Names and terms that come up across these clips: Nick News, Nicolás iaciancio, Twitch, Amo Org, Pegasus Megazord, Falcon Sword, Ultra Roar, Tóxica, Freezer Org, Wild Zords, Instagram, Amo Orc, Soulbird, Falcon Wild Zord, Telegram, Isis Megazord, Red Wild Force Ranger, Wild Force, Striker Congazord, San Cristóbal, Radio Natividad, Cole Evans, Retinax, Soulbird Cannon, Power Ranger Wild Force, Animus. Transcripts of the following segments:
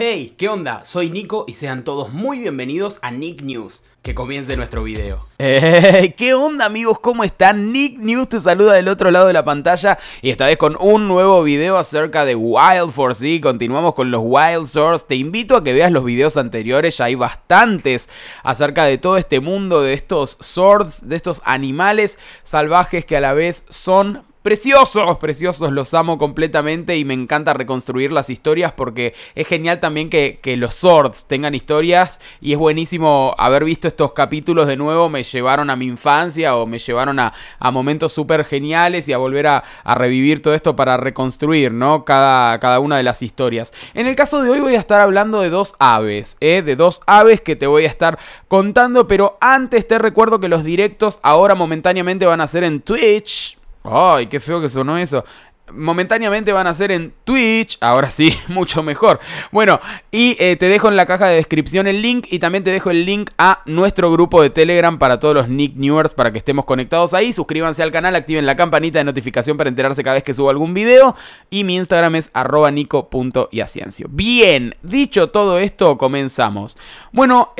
Hey, ¿qué onda? Soy Nico y sean todos muy bienvenidos a Nick News. Que comience nuestro video. ¿Qué onda, amigos? ¿Cómo están? Nick News te saluda del otro lado de la pantalla y esta vez con un nuevo video acerca de Wild Force. Sí, continuamos con los Wild Zords. Te invito a que veas los videos anteriores, ya hay bastantes acerca de todo este mundo, de estos Zords, de estos animales salvajes que a la vez son preciosos, preciosos, los amo completamente y me encanta reconstruir las historias porque es genial también que los Zords tengan historias y es buenísimo haber visto estos capítulos de nuevo. Me llevaron a mi infancia o me llevaron a momentos súper geniales y a volver a revivir todo esto para reconstruir, ¿no? cada una de las historias. En el caso de hoy voy a estar hablando de dos aves, de dos aves que te voy a estar contando, pero antes te recuerdo que los directos ahora momentáneamente van a ser en Twitch. ¡Ay, qué feo que sonó eso! Momentáneamente van a ser en Twitch, ahora sí, mucho mejor. Bueno, y te dejo en la caja de descripción el link y también te dejo el link a nuestro grupo de Telegram para todos los Nick Newers, para que estemos conectados ahí. Suscríbanse al canal, activen la campanita de notificación para enterarse cada vez que subo algún video. Y mi Instagram es @nico.iaciencio. Bien, dicho todo esto, comenzamos. Bueno,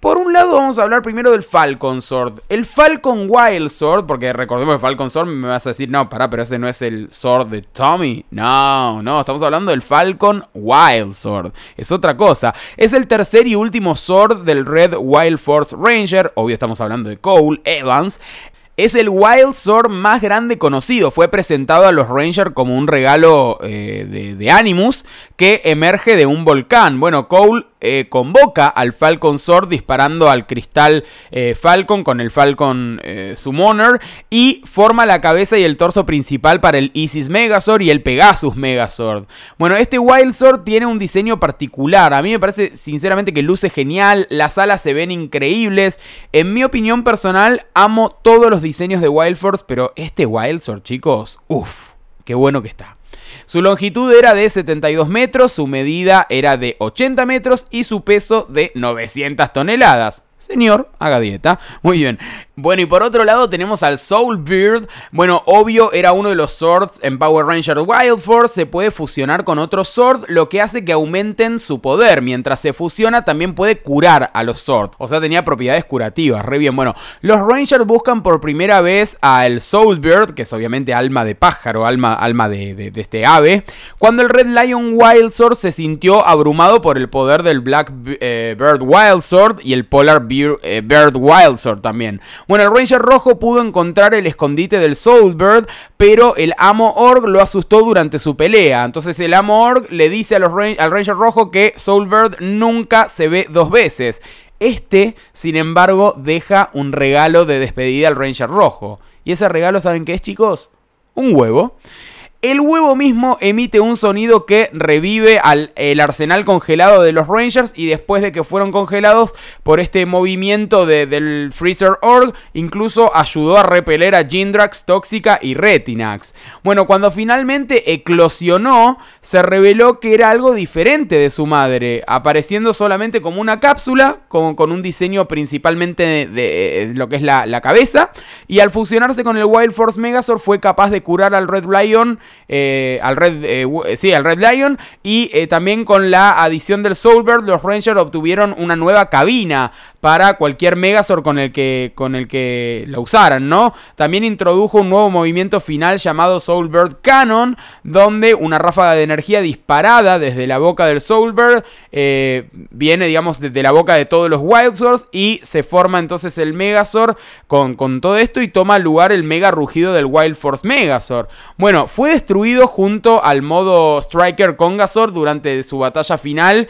por un lado vamos a hablar primero del Falcon Sword. El Falcon Wild Sword, porque recordemos que Falcon Sword me vas a decir, no, pará, pero ese no es el Sword de Tommy. No, estamos hablando del Falcon Wild Zord. Es otra cosa. Es el tercer y último Zord del Red Wild Force Ranger. Obvio, estamos hablando de Cole Evans. Es el Wild Zord más grande conocido. Fue presentado a los Rangers como un regalo de Animus que emerge de un volcán. Bueno, Cole convoca al Falcon Sword disparando al cristal Falcon con el Falcon Summoner y forma la cabeza y el torso principal para el Isis Megazord y el Pegasus Megazord. Bueno, este Wild Sword tiene un diseño particular. A mí me parece sinceramente que luce genial. Las alas se ven increíbles. En mi opinión personal, amo todos los diseños de Wild Force, pero este Wild Sword, chicos, uff, qué bueno que está. Su longitud era de 72 metros, su medida era de 80 metros y su peso de 900 toneladas. Señor, haga dieta. Muy bien. Bueno, y por otro lado tenemos al Soulbird. Bueno, obvio, era uno de los Zords en Power Ranger Wild Force. Se puede fusionar con otro Zord, lo que hace que aumenten su poder. Mientras se fusiona, también puede curar a los Zord. O sea, tenía propiedades curativas. Re bien. Bueno, los Rangers buscan por primera vez al Soulbird, que es obviamente alma de pájaro, alma de este ave, cuando el Red Lion Wild Sword se sintió abrumado por el poder del Black Bird Wild Sword y el Polar Beast Wild Zord también. Bueno, el Ranger Rojo pudo encontrar el escondite del Soulbird, pero el Amo Org lo asustó durante su pelea. Entonces el Amo Org le dice al Ranger Rojo que Soulbird nunca se ve dos veces. Este, sin embargo, deja un regalo de despedida al Ranger Rojo. Y ese regalo, ¿saben qué es, chicos? Un huevo. El huevo mismo emite un sonido que revive el arsenal congelado de los Rangers y después de que fueron congelados por este movimiento del Freezer Org, incluso ayudó a repeler a Jindrax, Tóxica y Retinax. Bueno, cuando finalmente eclosionó, se reveló que era algo diferente de su madre, apareciendo solamente como una cápsula, con un diseño principalmente de lo que es la cabeza, y al fusionarse con el Wild Force Megazord fue capaz de curar al Red Lion. Al Red Lion y también con la adición del Soulbird los Rangers obtuvieron una nueva cabina para cualquier Megazord con el que la usaran, ¿no? También introdujo un nuevo movimiento final llamado Soulbird Cannon, donde una ráfaga de energía disparada desde la boca del Soulbird viene, digamos, desde la boca de todos los Wild Zords y se forma entonces el Megazord con todo esto y toma lugar el mega rugido del Wild Force Megazord. Bueno, fue destruido junto al modo Striker Congazord durante su batalla final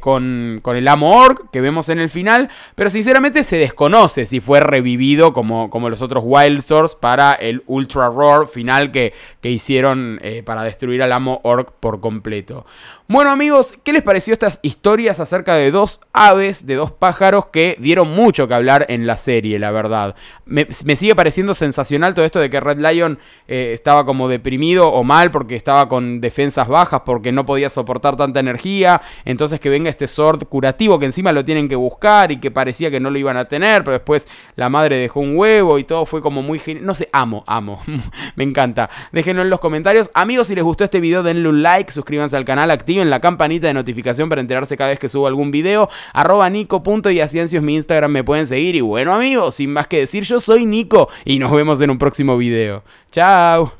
con el Amo Orc que vemos en el final, pero sinceramente se desconoce si fue revivido como los otros Wild Zords para el Ultra Roar final que hicieron para destruir al Amo Orc por completo. Bueno, amigos, ¿qué les pareció estas historias acerca de dos aves, de dos pájaros que dieron mucho que hablar en la serie, la verdad? Me sigue pareciendo sensacional todo esto de que Red Lion estaba como deprimido contenido o mal porque estaba con defensas bajas, porque no podía soportar tanta energía. Entonces que venga este Zord curativo, que encima lo tienen que buscar y que parecía que no lo iban a tener, pero después la madre dejó un huevo y todo fue como muy... No sé, amo. Me encanta. Déjenlo en los comentarios. Amigos, si les gustó este video, denle un like, suscríbanse al canal, activen la campanita de notificación para enterarse cada vez que subo algún video. @nico.yaciencios mi Instagram, me pueden seguir. Y bueno, amigos, sin más que decir, yo soy Nico y nos vemos en un próximo video. ¡Chao!